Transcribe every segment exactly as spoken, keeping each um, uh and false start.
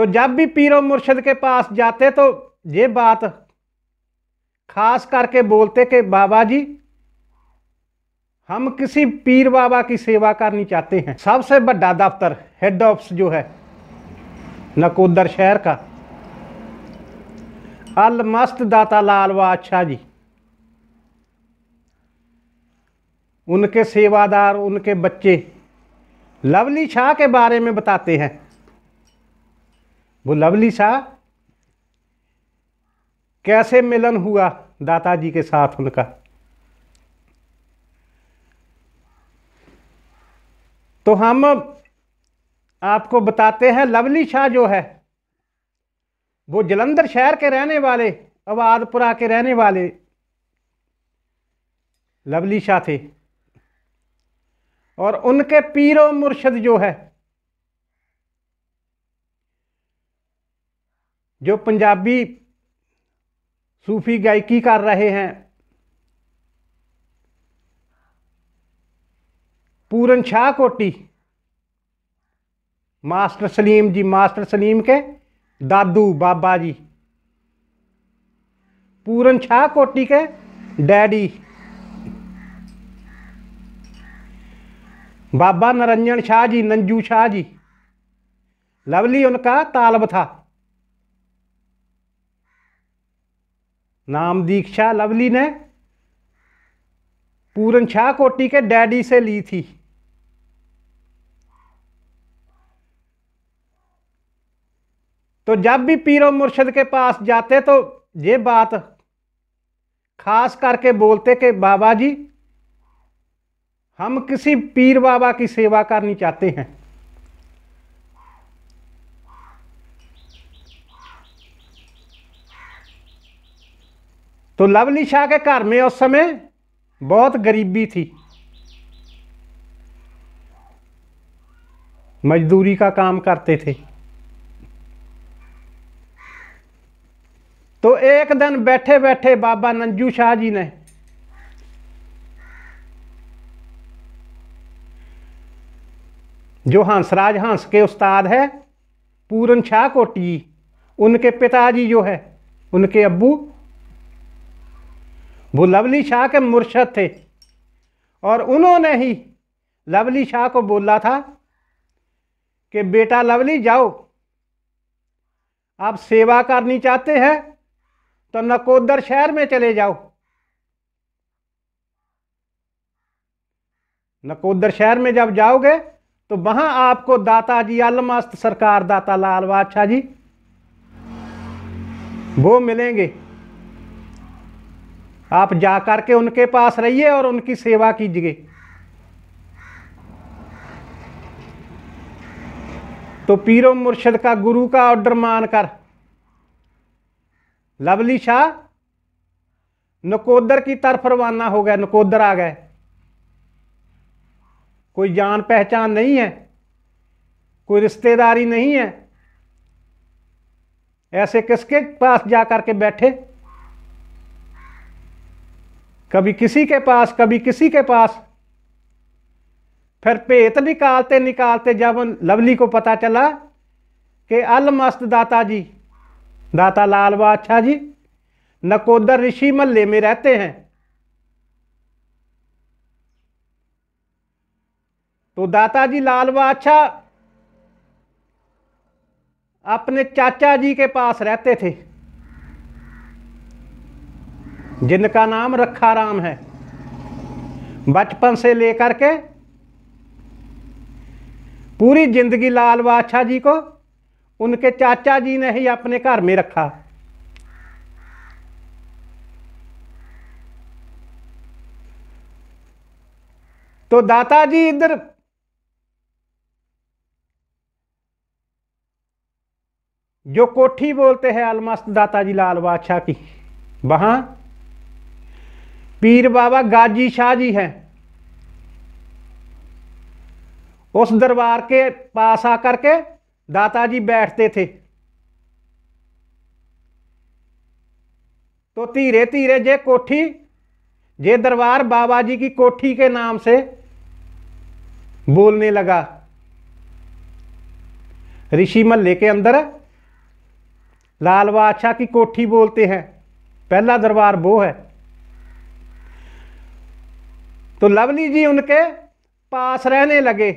तो जब भी पीरो मुर्शिद के पास जाते तो ये बात खास करके बोलते कि बाबा जी हम किसी पीर बाबा की सेवा करनी चाहते हैं। सबसे बड़ा दफ्तर हेड ऑफिस जो है नकोदर शहर का अलमस्त दाता लाल बादशाह जी, उनके सेवादार, उनके बच्चे लवली शाह के बारे में बताते हैं। वो लवली शाह कैसे मिलन हुआ दाता जी के साथ उनका, तो हम आपको बताते हैं। लवली शाह जो है वो जालंधर शहर के रहने वाले, अबादपुरा के रहने वाले लवली शाह थे, और उनके पीरो मुर्शिद जो है, जो पंजाबी सूफी गायकी कर रहे हैं, पूरन शाह कोटी, मास्टर सलीम जी, मास्टर सलीम के दादू बाबा जी, पूरन शाह कोटी के डैडी बाबा नरंजन शाह जी, नंजू शाह जी। लवली उनका तालब था, नाम दीक्षा लवली ने पूरन शाह कोटी के डैडी से ली थी। तो जब भी पीरो मुर्शिद के पास जाते तो ये बात खास करके बोलते कि बाबा जी हम किसी पीर बाबा की सेवा करनी चाहते हैं। तो लवली शाह के घर में उस समय बहुत गरीबी थी, मजदूरी का काम करते थे। तो एक दिन बैठे बैठे बाबा नंजू शाह जी ने जो हंसराज हंस के उस्ताद है पूरन शाह कोटी, उनके पिताजी जो है, उनके अब्बू वो लवली शाह के मुर्शद थे, और उन्होंने ही लवली शाह को बोला था कि बेटा लवली जाओ, आप सेवा करनी चाहते हैं तो नकोदर शहर में चले जाओ। नकोदर शहर में जब जाओगे तो वहां आपको दाता जी अलमस्त सरकार दाता लाल बादशाह जी वो मिलेंगे, आप जा करके उनके पास रहिए और उनकी सेवा कीजिए। तो पीरो मुर्शिद का, गुरु का ऑर्डर मानकर लवली शाह नकोदर की तरफ रवाना हो गए। नकोदर आ गए, कोई जान पहचान नहीं है, कोई रिश्तेदारी नहीं है, ऐसे किसके पास जा करके बैठे, कभी किसी के पास, कभी किसी के पास। फिर भेत निकालते निकालते जब लवली को पता चला कि अलमस्त दाता जी दाता लाल बादशाह जी नकोदर ऋषि महल्ले में रहते हैं, तो दाता जी लाल बादशाह अपने चाचा जी के पास रहते थे, जिनका नाम रखा राम है। बचपन से लेकर के पूरी जिंदगी लाल बादशाह जी को उनके चाचा जी ने ही अपने घर में रखा। तो दाता जी इधर जो कोठी बोलते हैं अलमस्त दाता जी लाल बादशाह की, वहां पीर बाबा गाजी शाह जी हैं, उस दरबार के पास आकर के दाता जी बैठते थे। तो धीरे धीरे ये कोठी, ये दरबार बाबा जी की कोठी के नाम से बोलने लगा। ऋषि महल्ले के अंदर लाल बादशाह की कोठी बोलते हैं, पहला दरबार वो है। तो लवली जी उनके पास रहने लगे।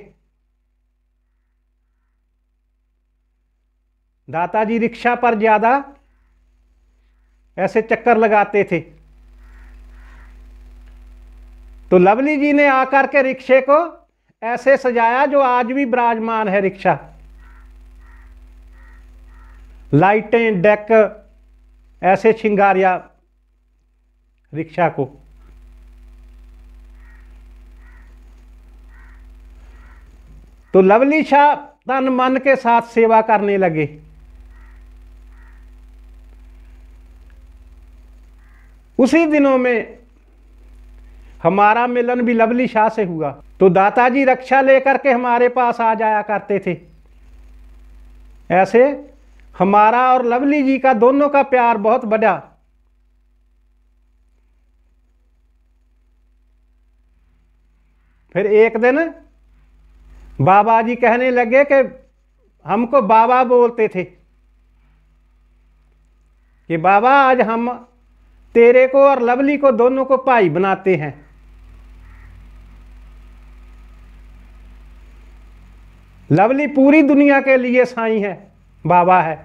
दाता जी रिक्शा पर ज़्यादा ऐसे चक्कर लगाते थे, तो लवली जी ने आकर के रिक्शे को ऐसे सजाया जो आज भी विराजमान है रिक्शा, लाइटें डेक ऐसे श्रृंगारिया रिक्शा को। तो लवली शाह तन मन के साथ सेवा करने लगे। उसी दिनों में हमारा मिलन भी लवली शाह से हुआ। तो दाता जी रक्षा लेकर के हमारे पास आ जाया करते थे। ऐसे हमारा और लवली जी का दोनों का प्यार बहुत बढ़ा। फिर एक दिन बाबा जी कहने लगे कि हमको बाबा बोलते थे कि बाबा आज हम तेरे को और लवली को दोनों को भाई बनाते हैं। लवली पूरी दुनिया के लिए साईं है, बाबा है,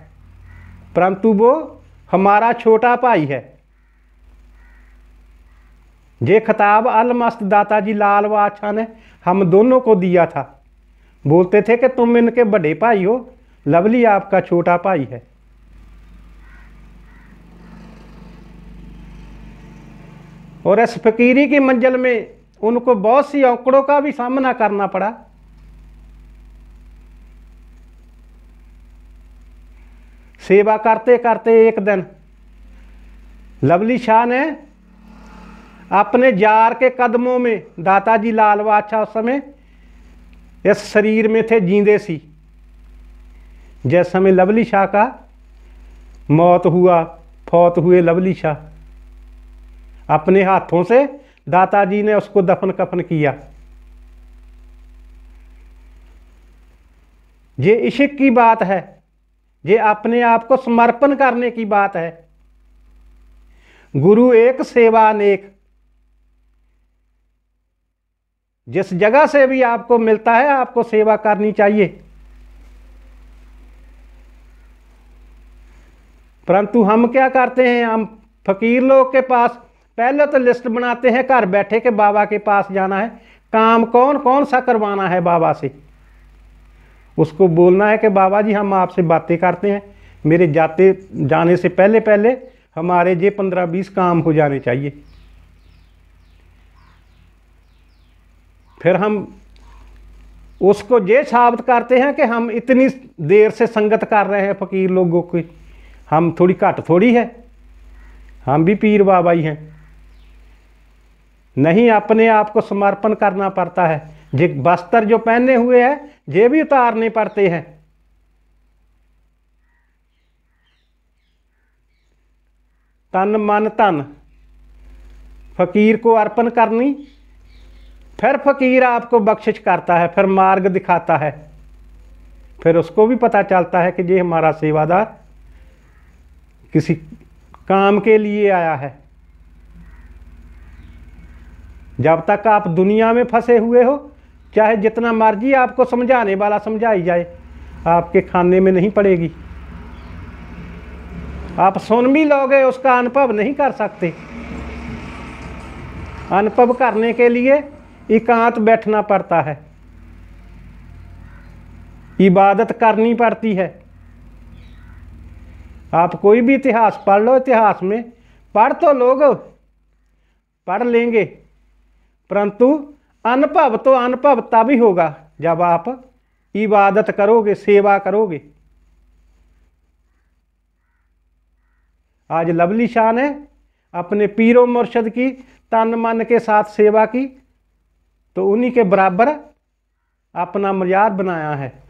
परंतु वो हमारा छोटा भाई है। ये खिताब अलमस्त दाता जी लाल बादशाह ने हम दोनों को दिया था। बोलते थे कि तुम इनके बड़े भाई हो, लवली आपका छोटा भाई है। और इस फकीरी की मंजिल में उनको बहुत सी औकड़ों का भी सामना करना पड़ा। सेवा करते करते एक दिन लवली शाह ने अपने जार के कदमों में, दाता जी लाल बादशाह उस समय इस शरीर में थे, जींदे सी, जिस समय लवली शाह का मौत हुआ, फौत हुए लवली शाह, अपने हाथों से दाता जी ने उसको दफन कफन किया। ये इश्क की बात है, ये अपने आप को समर्पण करने की बात है। गुरु एक, सेवा अनेक। जिस जगह से भी आपको मिलता है आपको सेवा करनी चाहिए, परंतु हम क्या करते हैं, हम फकीर लोग के पास पहले तो लिस्ट बनाते हैं घर बैठे के बाबा के पास जाना है, काम कौन कौन सा करवाना है बाबा से, उसको बोलना है कि बाबा जी हम आपसे बातें करते हैं, मेरे जाते जाने से पहले पहले हमारे ये पंद्रह बीस काम हो जाने चाहिए। फिर हम उसको ये साबित करते हैं कि हम इतनी देर से संगत कर रहे हैं फकीर लोगों की, हम थोड़ी घट थोड़ी है, हम भी पीर बाबा ही हैं। नहीं, अपने आप को समर्पण करना पड़ता है। जे बस्तर जो पहने हुए हैं ये भी उतारने पड़ते हैं। तन मन धन फकीर को अर्पण करनी, फिर फकीर आपको बख्शिश करता है, फिर मार्ग दिखाता है, फिर उसको भी पता चलता है कि ये हमारा सेवादार किसी काम के लिए आया है। जब तक आप दुनिया में फंसे हुए हो, चाहे जितना मर्जी आपको समझाने वाला समझाई जाए, आपके खाने में नहीं पड़ेगी। आप सुन भी लोगे, उसका अनुभव नहीं कर सकते। अनुभव करने के लिए एकांत बैठना पड़ता है, इबादत करनी पड़ती है। आप कोई भी इतिहास पढ़ लो, इतिहास में पढ़ तो लोग पढ़ लेंगे, परंतु अनुभव तो अनुभव तभी होगा जब आप इबादत करोगे, सेवा करोगे। आज लवली शाह ने अपने पीरो मुर्शिद की तन मन के साथ सेवा की, तो उन्हीं के बराबर अपना मजार बनाया है।